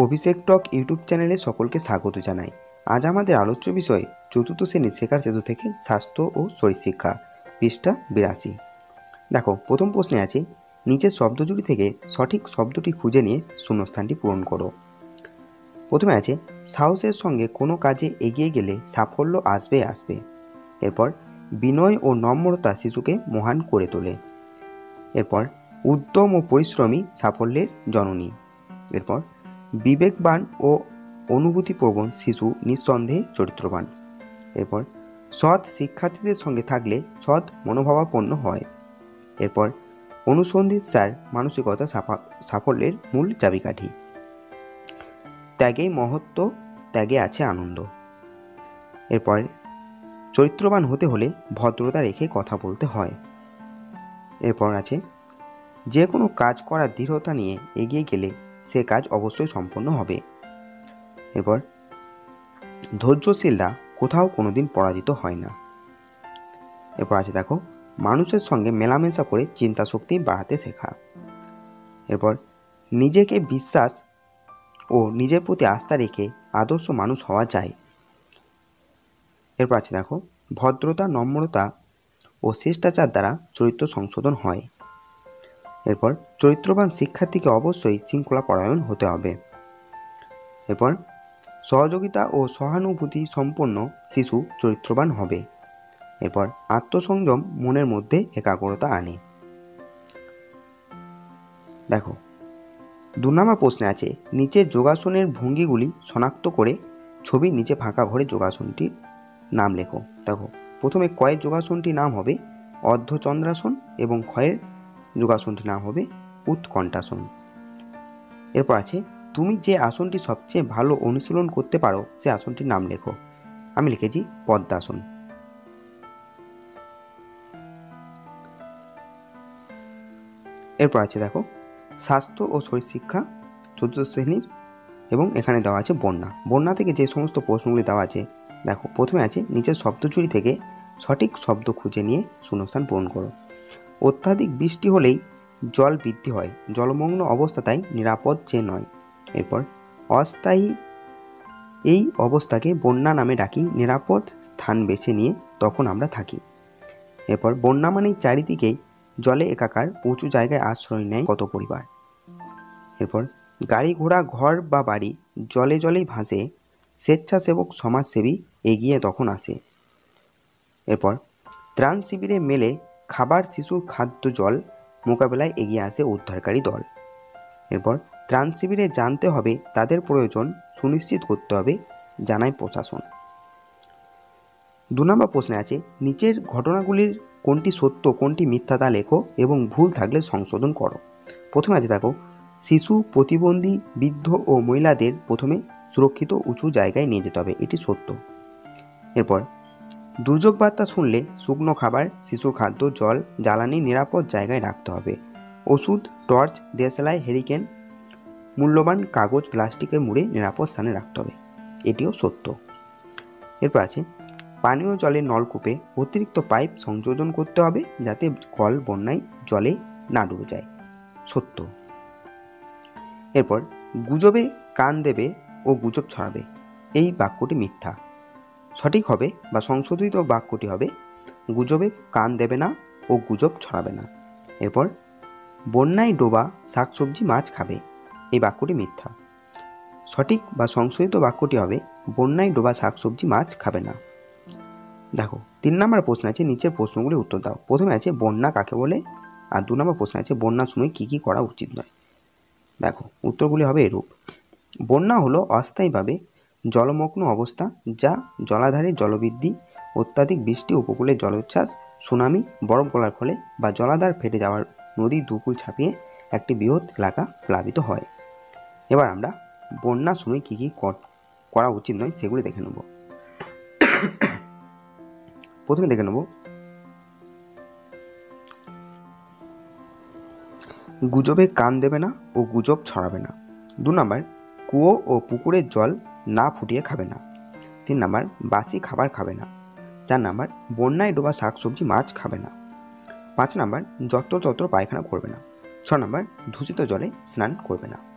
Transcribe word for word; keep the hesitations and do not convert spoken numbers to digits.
अभिषेक टक यूट्यूब चैने सकल के स्वागत जानाई। आज हमारे आलोच्य विषय चतुर्थ श्रेणी शेखार सेतु थेके स्वास्थ्य और शरीर शिक्षा पृष्ठा बिरासी। देखो प्रथम प्रश्ने आछे नीचे शब्दजुड़ी थेके सठिक शब्दटी खुजे निये शून्यस्थानटी पूरण करो। प्रथमे आछे साहसेर संगे कोनो काजे एगिये गेले साफल्य आसबे आसबे। एरपर बिनय और नम्रता शिशुके महान करे तोले। एरपर उद्यम और परिश्रमी साफल्येर जननी। एरपर विवेकवान और अनुभूतिप्रवण शिशु निस्संदेहे चरित्रवान। एरपर सत् शिक्षार्थीदेर संगे थाकले सत् मनोभावापन्न हय। एरपर अनुसंधार मानसिकता साफल्येर मूल चाबिकाठी। त्यागे महत्व त्यागे आछे आनंद। एरपर चरित्रवान होते हले भद्रता रेखे कथा बोलते हय। एरपर आछे जे कोनो काज करार दृढ़ता निये एगिये गेले से काज अवश्य सम्पन्न हबे। एरपर धैर्यशीलरा कोथाओ कोनोदिन पराजित हय ना। एरपर आछे देखो मानुषेर संगे मेलामेशा करे चिंता शक्ति बाढ़ाते शेखा। एरपर निजेके विश्वास और निजेर प्रति आस्था रेखे आदर्श मानुष हवा जाए। एरपर आछे देखो भद्रता नम्रता और शिष्टाचार द्वारा चरित्र संशोधन हय। एरपर चरित्रवान शिक्षार्थी के अवश्य श्रृंखला परायण होते हबे। एरपर सहयोगिता और सहानुभूति सम्पन्न शिशु चरित्रवान हबे। एरपर आत्मसंयम मनेर मध्य एकाग्रता आने। देखो दो नम्बर प्रश्ने आछे नीचे योगासनेर भंगीगुली शनाक्त करे छवि नीचे फाँका घरे योगासनटिर नाम लेखो। देखो प्रथमे कयेर योगासनटिर नाम हबे अर्धचंद्रासन एवं खयेर योगासनटिर नाम हबे उत्कण्ठासन। एरपर आछे तुमी जे आसनटी सबचेये भालो अनुशीलन करते पारो से आसनटिर नाम लेखो। आमि लिखेछि पद्मासन। एरपर आछे देखो स्वास्थ्य और शरीर शिक्षा चतुर्थ श्रेणी एवं एखाने देवा आछे बन्ना। बन्ना थेके जे समस्त प्रश्नगुली देवा आछे देखो प्रथमे आछे नीचे शब्दचुरी थेके सठिक शब्द खुजे निये शून्यस्थान पूरण करो। अत्याधिक बिस्टी होलेई जल बृद्धि हय जलमग्न अवस्थाटाई निरापद जे नय। एरपर अस्थायी एई अवस्थाके बन्ना नामे डाकी निरापद स्थान बेछे निये तखन आमरा थाकी। एरपर बन्ना मानेई चारिदिकेई जले एकाकार उঁচু জায়গায় আশ্রয় নেয় কত পরিবার। এরপর গাড়ি ঘোড়া ঘর বা বাড়ি জলে জলেই ভাসে স্বেচ্ছাসেবক সমাজসেবী এগিয়ে তখন আসে। এরপর ত্রাণ শিবিরে মেলে খাবার শিশুর খাদ্য জল মোকাবেলায় এগিয়ে আসে উদ্ধারকারী দল। এরপর ত্রাণ শিবিরে জানতে হবে তাদের প্রয়োজন সুনিশ্চিত করতে হবে জানায় প্রশাসন। দু নম্বর প্রশ্নে আছে নিচের ঘটনাগুলির কোনটি সত্য কোনটি মিথ্যা তা লেখো এবং ভুল থাকলে সংশোধন করো। প্রথমে আছে দেখো শিশু প্রতিবন্ধী বৃদ্ধ ও মহিলাদের প্রথমে সুরক্ষিত উঁচু জায়গায় নিয়ে যেতে হবে এটি সত্য। এরপর দুর্যোগ বার্তা শুনলে শুকনো খাবার শিশুর খাদ্য জল জ্বালানি নিরাপদ জায়গায় রাখতে হবে। ওষুধ টর্চ দেশলাই হেরিকেন মূল্যবান কাগজ প্লাস্টিকের মুড়ে নিরাপদ স্থানে রাখতে হবে এটিও সত্য। এরপর আছে পানীয় জলের নলকূপে অতিরিক্ত পাইপ সংযোজন করতে হবে যাতে কল বন্যায় জলে না ডুবে যায় সত্য। এরপর গুজবে কান দেবে ও গুজব ছড়াবে এই বাক্যটি মিথ্যা। সঠিক হবে বা সংশোধিত বাক্যটি হবে গুজবে কান দেবে না ও গুজব ছড়াবে না। এরপর বন্যায় ডোবা শাকসবজি মাছ খাবে এই বাক্যটি মিথ্যা। সঠিক বা সংশোধিত বাক্যটি হবে বন্যায় ডোবা শাকসবজি মাছ খাবে না। देखो तीन नम्बर प्रश्न आछे नीचे प्रश्नगुली उत्तर दाओ। प्रथमे आछे बन्ना काके बोले और दो नम्बर प्रश्न आछे बन्नार समय की की करा उचित नय। देखो उत्तरगुली हबे एरूप बन्ना हलो अस्थायीभावे जलमग्न अवस्था जा जलाधारे जलबृद्धि अत्याधिक बृष्टि उपकूले जलोच्छ्वास सुनामी बरफ गलार फले बा जलाधार फेटे जावार नदी दुकुल छापिए एकटी बृहत् एलाका प्लावित हय। एबार आमरा बन्नार समय की की करा उचित नय सेगुली देखे नेब। प्रथमे देखे नेब गुजबे कान देबे ना ओ गुजब छड़ाबे ना। दो नम्बर कूओ और पुकुरे जल ना फुटिए खाबे ना। तीन नम्बर बासी खाबार खाबे ना। चार नम्बर बन्याय डोबा शाक सब्जी माछ खाबे ना। पाँच नम्बर जत्र तत्र पायखाना करबे ना। छ नम्बर दूषित जले स्नान करबे ना।